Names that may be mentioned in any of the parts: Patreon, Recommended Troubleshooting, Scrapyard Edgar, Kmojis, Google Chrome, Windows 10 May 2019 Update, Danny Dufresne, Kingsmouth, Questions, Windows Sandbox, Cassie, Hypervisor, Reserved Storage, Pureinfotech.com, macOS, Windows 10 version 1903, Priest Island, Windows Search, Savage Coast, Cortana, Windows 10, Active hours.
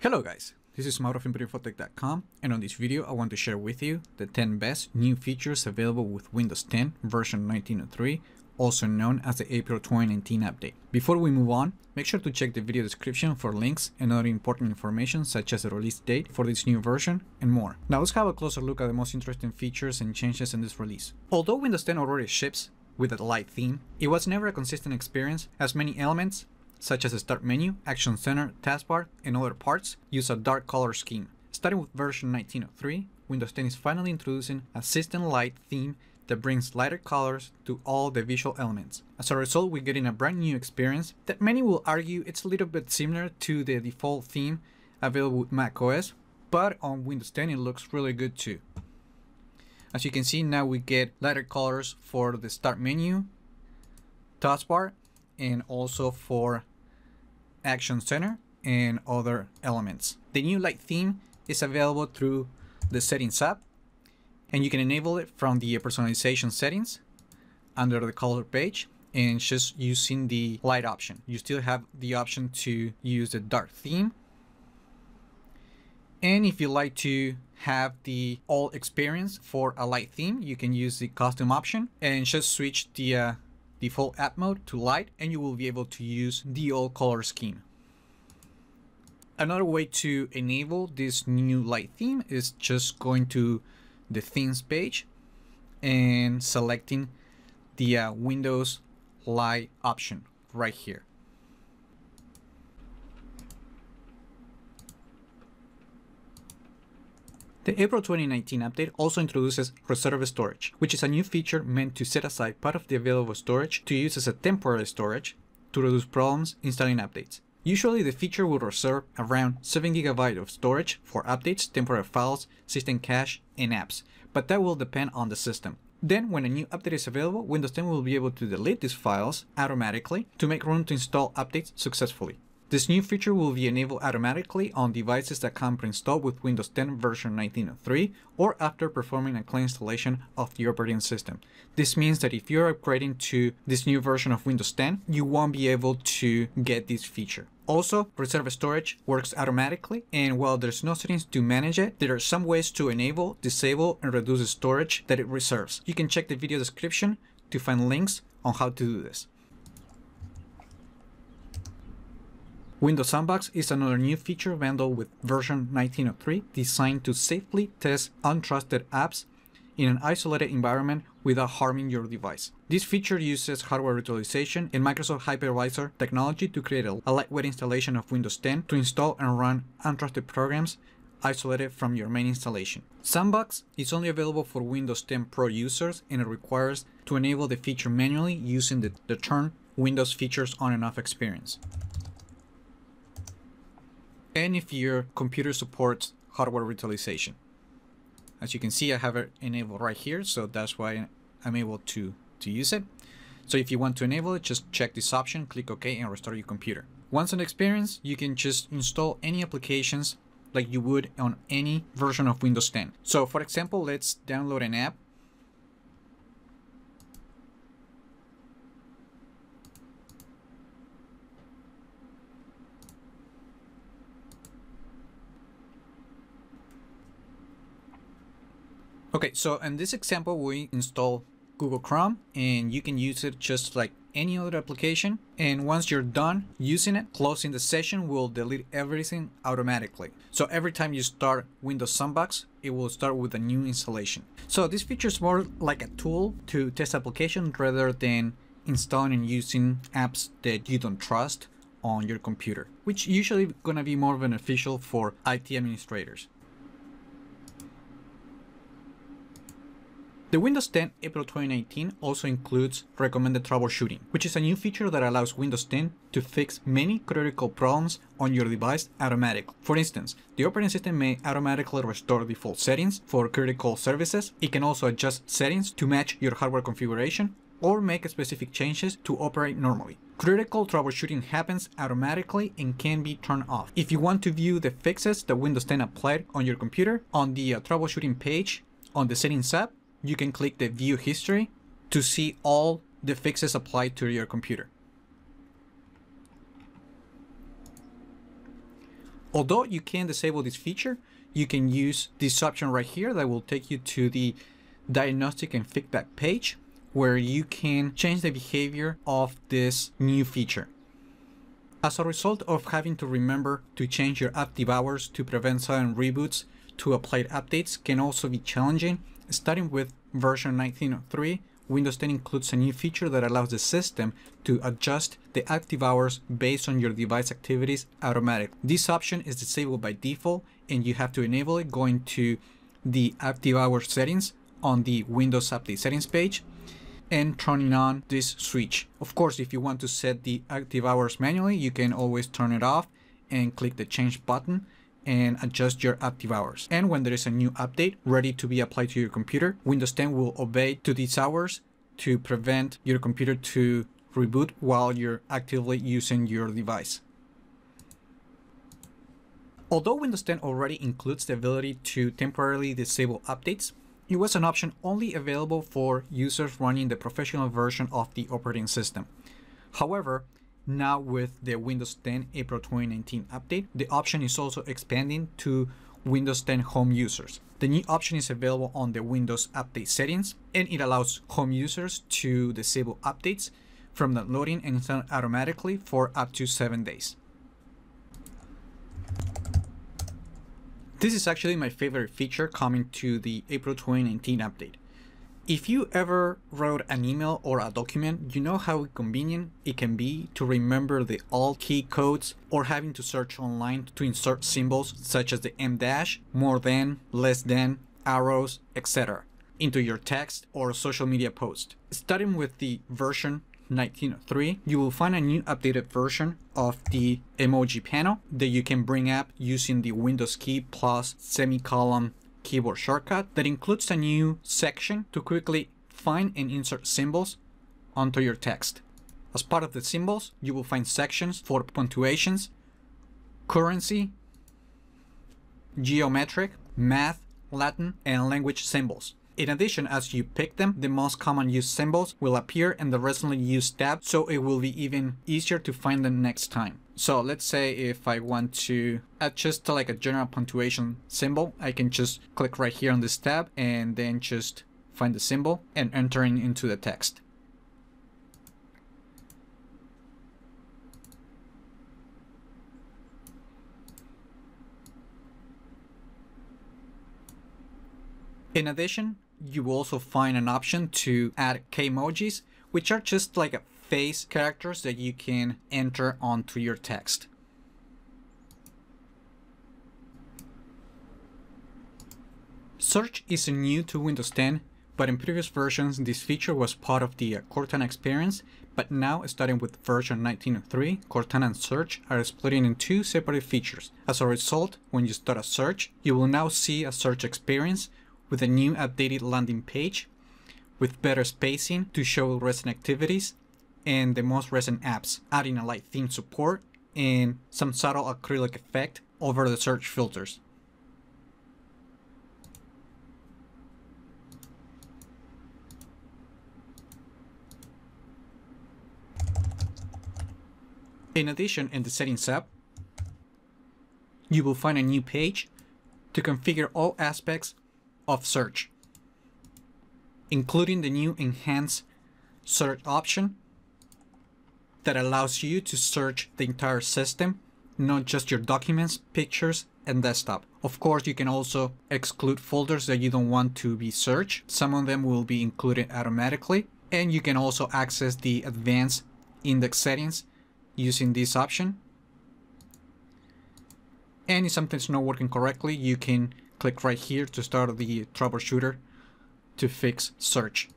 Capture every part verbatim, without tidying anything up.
Hello guys, this is Mauro from Pureinfotech dot com, and on this video I want to share with you the ten best new features available with Windows ten version nineteen oh three, also known as the April twenty nineteen update. Before we move on, make sure to check the video description for links and other important information such as the release date for this new version and more. Now let's have a closer look at the most interesting features and changes in this release. Although Windows ten already ships with a light theme, it was never a consistent experience as many elements such as the Start menu, Action Center, Taskbar, and other parts use a dark color scheme. Starting with version nineteen oh three, Windows ten is finally introducing a System Light theme that brings lighter colors to all the visual elements. As a result, we're getting a brand new experience that many will argue it's a little bit similar to the default theme available with macOS, but on Windows ten it looks really good too. As you can see, now we get lighter colors for the Start menu, Taskbar, and also for Action Center and other elements. The new light theme is available through the Settings app, and you can enable it from the personalization settings under the color page and just using the light option. You still have the option to use the dark theme. And if you like to have the all experience for a light theme, you can use the custom option and just switch the uh, default app mode to light, and you will be able to use the old color scheme. Another way to enable this new light theme is just going to the themes page and selecting the uh, Windows light option right here. The April twenty nineteen update also introduces Reserved Storage, which is a new feature meant to set aside part of the available storage to use as a temporary storage to reduce problems installing updates. Usually the feature will reserve around seven gigabytes of storage for updates, temporary files, system cache, and apps, but that will depend on the system. Then when a new update is available, Windows ten will be able to delete these files automatically to make room to install updates successfully. This new feature will be enabled automatically on devices that come pre-installed with Windows ten version nineteen oh three or after performing a clean installation of the operating system. This means that if you're upgrading to this new version of Windows ten, you won't be able to get this feature. Also, Reserved Storage works automatically, and while there's no settings to manage it, there are some ways to enable, disable, and reduce the storage that it reserves. You can check the video description to find links on how to do this. Windows Sandbox is another new feature bundled with version nineteen oh three designed to safely test untrusted apps in an isolated environment without harming your device. This feature uses hardware virtualization and Microsoft Hypervisor technology to create a lightweight installation of Windows ten to install and run untrusted programs isolated from your main installation. Sandbox is only available for Windows ten Pro users, and it requires to enable the feature manually using the, the turn Windows features on and off experience. And if your computer supports hardware virtualization. As you can see, I have it enabled right here, so that's why I'm able to, to use it. So if you want to enable it, just check this option, click OK, and restore your computer. Once on the experience, you can just install any applications like you would on any version of Windows ten. So for example, let's download an app. Okay, so in this example, we install Google Chrome, and you can use it just like any other application. And once you're done using it, closing the session will delete everything automatically. So every time you start Windows Sandbox, it will start with a new installation. So this feature is more like a tool to test application rather than installing and using apps that you don't trust on your computer, which usually is gonna be more beneficial for I T administrators. The Windows ten April twenty nineteen also includes Recommended Troubleshooting, which is a new feature that allows Windows ten to fix many critical problems on your device automatically. For instance, the operating system may automatically restore default settings for critical services. It can also adjust settings to match your hardware configuration or make specific changes to operate normally. Critical troubleshooting happens automatically and can be turned off. If you want to view the fixes that Windows ten applied on your computer, on the uh, troubleshooting page on the Settings app, you can click the View History to see all the fixes applied to your computer. Although you can disable this feature, you can use this option right here that will take you to the diagnostic and feedback page, where you can change the behavior of this new feature. As a result of having to remember to change your active hours to prevent sudden reboots to applied updates can also be challenging. Starting with version nineteen point three, Windows ten includes a new feature that allows the system to adjust the active hours based on your device activities automatically. This option is disabled by default, and you have to enable it going to the active hours settings on the Windows Update settings page and turning on this switch. Of course, if you want to set the active hours manually, you can always turn it off and click the change button and adjust your active hours. And when there is a new update ready to be applied to your computer, Windows ten will obey to these hours to prevent your computer to reboot while you're actively using your device. Although Windows ten already includes the ability to temporarily disable updates, it was an option only available for users running the professional version of the operating system. However, now with the Windows ten April twenty nineteen update, the option is also expanding to Windows ten home users. The new option is available on the Windows Update settings, and it allows home users to disable updates from downloading and install automatically for up to seven days. This is actually my favorite feature coming to the April twenty nineteen update. If you ever wrote an email or a document, you know how convenient it can be to remember the alt key codes or having to search online to insert symbols such as the M dash, more than, less than, arrows, et cetera into your text or social media post. Starting with the version nineteen point three, you will find a new updated version of the emoji panel that you can bring up using the Windows key plus semicolon keyboard shortcut that includes a new section to quickly find and insert symbols onto your text. As part of the symbols, you will find sections for punctuations, currency, geometric, math, Latin, and language symbols. In addition, as you pick them, the most common used symbols will appear in the recently used tab, so it will be even easier to find them next time. So let's say if I want to add just like a general punctuation symbol, I can just click right here on this tab and then just find the symbol and enter it into the text. In addition, you will also find an option to add Kmojis, which are just like face characters that you can enter onto your text. Search is new to Windows ten, but in previous versions this feature was part of the Cortana experience, but now starting with version nineteen point three, Cortana and Search are split in two separate features. As a result, when you start a search, you will now see a search experience with a new updated landing page with better spacing to show recent activities and the most recent apps, adding a light theme support and some subtle acrylic effect over the search filters. In addition, in the Settings app, you will find a new page to configure all aspects of search, including the new enhanced search option that allows you to search the entire system, not just your documents, pictures, and desktop. Of course, you can also exclude folders that you don't want to be searched. Some of them will be included automatically, and you can also access the advanced index settings using this option. And if something's not working correctly, you can click right here to start the troubleshooter to fix search.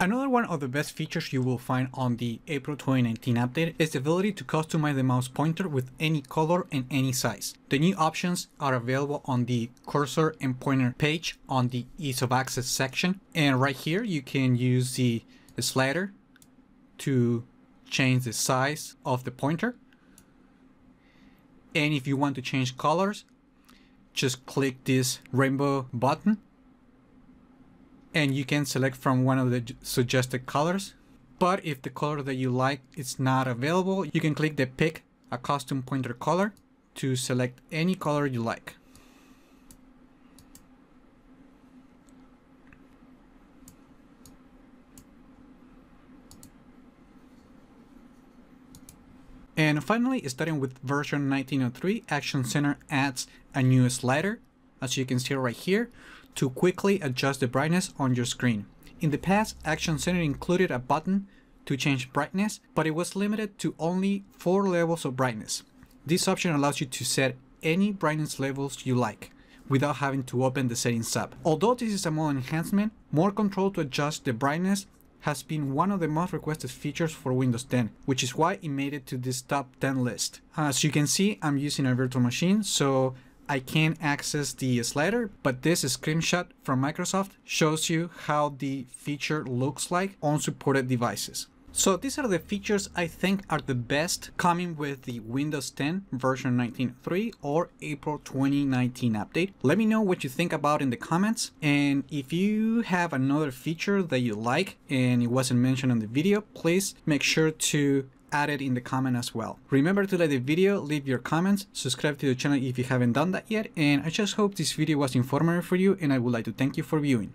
Another one of the best features you will find on the April twenty nineteen update is the ability to customize the mouse pointer with any color and any size. The new options are available on the cursor and pointer page on the ease of access section. And right here you can use the, the slider to change the size of the pointer. And if you want to change colors, just click this rainbow button and you can select from one of the suggested colors. But if the color that you like is not available, you can click the pick a custom pointer color to select any color you like. And finally, starting with version nineteen point oh three, Action Center adds a new slider, as you can see right here, to quickly adjust the brightness on your screen. In the past, Action Center included a button to change brightness, but it was limited to only four levels of brightness. This option allows you to set any brightness levels you like, without having to open the settings app. Although this is a small enhancement, more control to adjust the brightness has been one of the most requested features for Windows ten, which is why it made it to this top ten list. As you can see, I'm using a virtual machine, so I can't access the slider, but this screenshot from Microsoft shows you how the feature looks like on supported devices. So these are the features I think are the best coming with the Windows ten version nineteen point three or April twenty nineteen update. Let me know what you think about in the comments, and if you have another feature that you like and it wasn't mentioned in the video, please make sure to add it in the comment as well. Remember to like the video, leave your comments, subscribe to the channel if you haven't done that yet, and I just hope this video was informative for you, and I would like to thank you for viewing.